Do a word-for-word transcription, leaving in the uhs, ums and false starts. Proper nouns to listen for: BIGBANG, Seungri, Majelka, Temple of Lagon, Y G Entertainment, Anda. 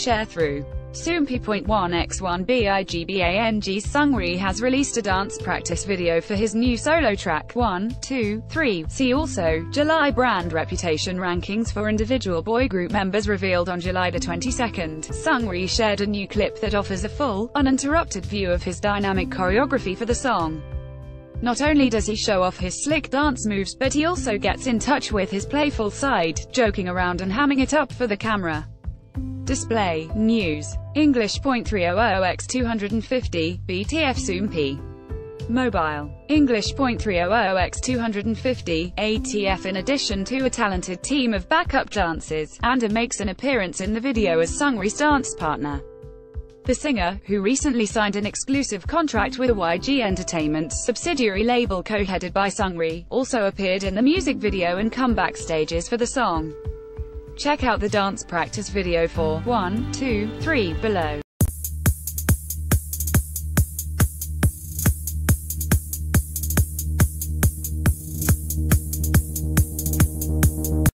share through. Soon P one by one BIGBANG Seungri has released a dance practice video for his new solo track one, two, three. See also, July brand reputation rankings for individual boy group members revealed on July the twenty-second. Seungri shared a new clip that offers a full, uninterrupted view of his dynamic choreography for the song. Not only does he show off his slick dance moves, but he also gets in touch with his playful side, joking around and hamming it up for the camera. Display, news, English point three hundred by two hundred fifty, B T F Soon P. Mobile, English point three hundred by two hundred fifty, A T F. In addition to a talented team of backup dancers, Anda makes an appearance in the video as Seungri's dance partner. The singer, who recently signed an exclusive contract with a Y G Entertainment subsidiary label co-headed by Seungri, also appeared in the music video and comeback stages for the song. Check out the dance practice video for one, two, three below.